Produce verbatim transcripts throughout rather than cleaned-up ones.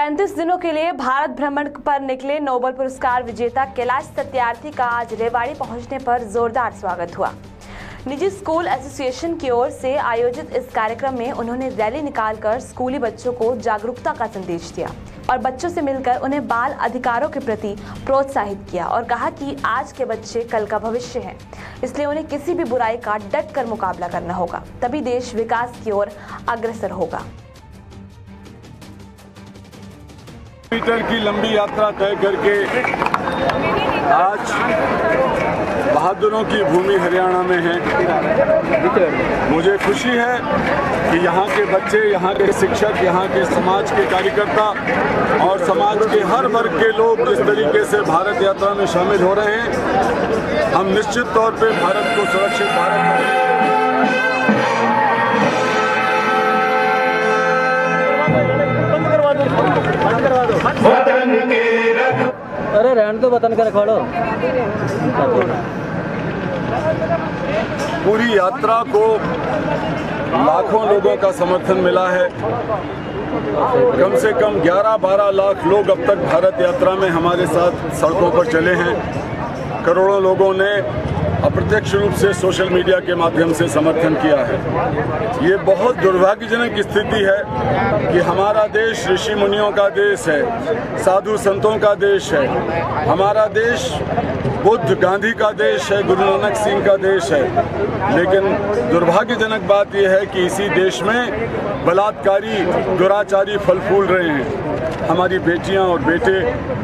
पैंतीस दिनों के लिए भारत भ्रमण पर निकले नोबेल पुरस्कार विजेता कैलाश सत्यार्थी का आज रेवाड़ी पहुंचने पर जोरदार स्वागत हुआ। निजी स्कूल एसोसिएशन की ओर से आयोजित इस कार्यक्रम में उन्होंने रैली निकालकर स्कूली बच्चों को जागरूकता का संदेश दिया और बच्चों से मिलकर उन्हें बाल अधिकारों के प्रति प्रोत्साहित किया और कहा कि आज के बच्चे कल का भविष्य है, इसलिए उन्हें किसी भी बुराई का डट कर मुकाबला करना होगा, तभी देश विकास की ओर अग्रसर होगा। किलोमीटर की लंबी यात्रा तय करके आज बहादुरों की भूमि हरियाणा में है। मुझे खुशी है कि यहाँ के बच्चे, यहाँ के शिक्षक, यहाँ के समाज के कार्यकर्ता और समाज के हर वर्ग के लोग जिस तरीके से भारत यात्रा में शामिल हो रहे हैं, हम निश्चित तौर पे भारत को सुरक्षित भारत अरे रहने दो, वतन का रखवा लो। पूरी यात्रा को लाखों लोगों का समर्थन मिला है। कम से कम ग्यारह बारह लाख लोग अब तक भारत यात्रा में हमारे साथ सड़कों पर चले हैं। करोड़ों लोगों ने अप्रत्यक्ष रूप से सोशल मीडिया के माध्यम से समर्थन किया है। ये बहुत दुर्भाग्यजनक स्थिति है कि हमारा देश ऋषि मुनियों का देश है, साधु संतों का देश है, हमारा देश बुद्ध गांधी का देश है, गुरु नानक सिंह का देश है, लेकिन दुर्भाग्यजनक बात यह है कि इसी देश में बलात्कारी, दुराचारी फल फूल रहे हैं। हमारी बेटियां और बेटे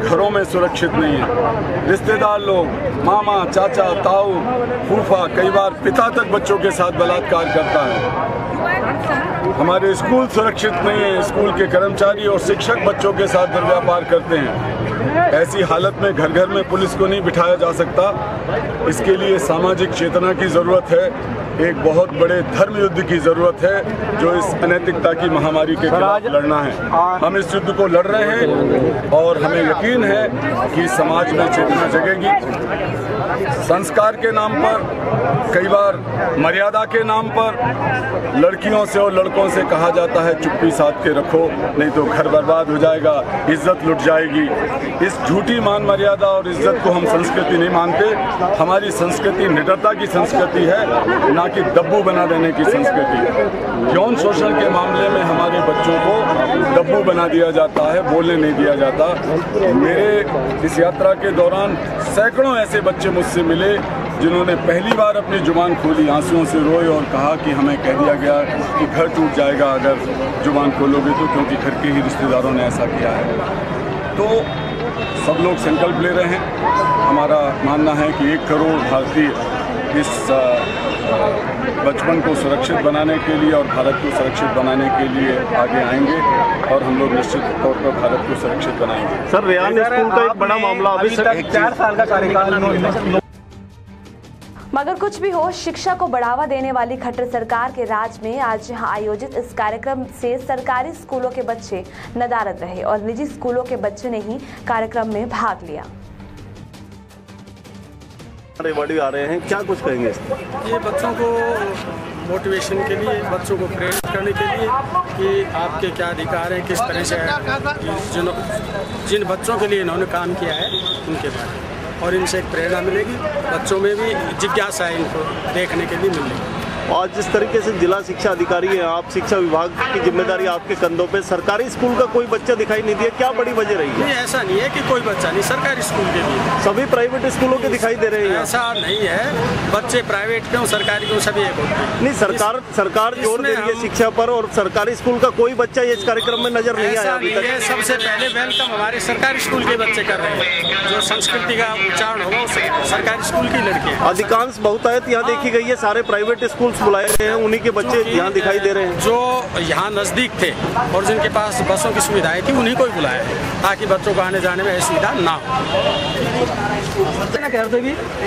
घरों में सुरक्षित नहीं हैं। रिश्तेदार लोग, मामा, चाचा, ताऊ, फूफा, कई बार पिता तक बच्चों के साथ बलात्कार करता है। हमारे स्कूल सुरक्षित नहीं हैं, स्कूल के कर्मचारी और शिक्षक बच्चों के साथ दुर्व्यवहार करते हैं। ऐसी हालत में घर घर में पुलिस को नहीं बिठाया जा सकता। इसके लिए सामाजिक चेतना की जरूरत है, एक बहुत बड़े धर्म युद्ध की जरूरत है, जो इस अनैतिकता की महामारी के खिलाफ लड़ना है। हम इस युद्ध को लड़ रहे हैं और हमें यकीन है कि समाज में चेतना जगेगी। संस्कार के नाम पर, कई बार मर्यादा के नाम पर लड़कियों से और लड़कों से कहा जाता है चुप्पी साध के रखो, नहीं तो घर बर्बाद हो जाएगा, इज्जत लुट जाएगी। इस झूठी मान मर्यादा और इज्जत को हम संस्कृति नहीं मानते। हमारी संस्कृति निडरता की संस्कृति है, ना कि दब्बू बना देने की संस्कृति। यौन शोषण के मामले में हमारे बच्चों को दब्बू बना दिया जाता है, बोलने नहीं दिया जाता। मेरे इस यात्रा के दौरान सैकड़ों ऐसे बच्चे मुझसे मिले जिन्होंने पहली बार अपनी जुबान खोली, आंसुओं से रोए और कहा कि हमें कह दिया गया कि घर टूट जाएगा अगर जुबान खोलोगे तो, क्योंकि घर के ही रिश्तेदारों ने ऐसा किया है। तो सब लोग संकल्प ले रहे हैं। हमारा मानना है कि एक करोड़ भारतीय इस बचपन को सुरक्षित बनाने के लिए और भारत को सुरक्षित बनाने के लिए आगे आएंगे और हम लोग निश्चित तौर पर भारत को सुरक्षित बनाएंगे। सर, रेवाड़ी स्कूल का एक बड़ा मामला अभी तक चार साल का कार्यकाल। मगर कुछ भी हो, शिक्षा को बढ़ावा देने वाली खट्टर सरकार के राज में आज यहां आयोजित इस कार्यक्रम से सरकारी स्कूलों के बच्चे नदारद रहे और निजी स्कूलों के बच्चे ने ही कार्यक्रम में भाग लिया। रेवाड़ी आ रहे हैं, क्या कुछ कहेंगे? ये बच्चों को मोटिवेशन के लिए, बच्चों को प्रेरित करने के लिए कि आपके क्या अधिकार हैं, किस तरह से जिन जिन बच्चों के लिए इन्होंने काम किया है उनके बारे में, और इनसे एक प्रेरणा मिलेगी, बच्चों में भी जिज्ञासा है इनको देखने के लिए मिलेगी। और जिस तरीके से जिला शिक्षा अधिकारी हैं आप, शिक्षा विभाग की जिम्मेदारी आपके कंधों पे, सरकारी स्कूल का कोई बच्चा दिखाई नहीं दिया, क्या बड़ी वजह रही है? ऐसा नहीं है कि कोई बच्चा नहीं, सरकारी स्कूल के भी, सभी प्राइवेट स्कूलों के दिखाई दे रहे हैं। ऐसा नहीं है, बच्चे प्राइवेट क्यों सरकारी क्यों सभी एक होते हैं। नहीं, सरकार सरकार जोर दे रही है शिक्षा पर और सरकारी स्कूल का कोई बच्चा इस कार्यक्रम में नजर नहीं आया अभी तक। सबसे पहले वेलकम हमारे सरकारी स्कूल के बच्चे कर रहे हैं, जो संस्कृति का उच्चारण होगा उससे सरकारी स्कूल की लड़के। अधिकांश बहुतायत यहाँ देखी गई है, सारे प्राइवेट स्कूल बुलाए गए हैं, उन्हीं के बच्चे यहाँ दिखाई दे रहे हैं। जो यहाँ नजदीक थे और जिनके पास बसों की सुविधाएं थी उन्हीं को ही बुलाया है, ताकि बच्चों को आने जाने में असुविधा ना हो।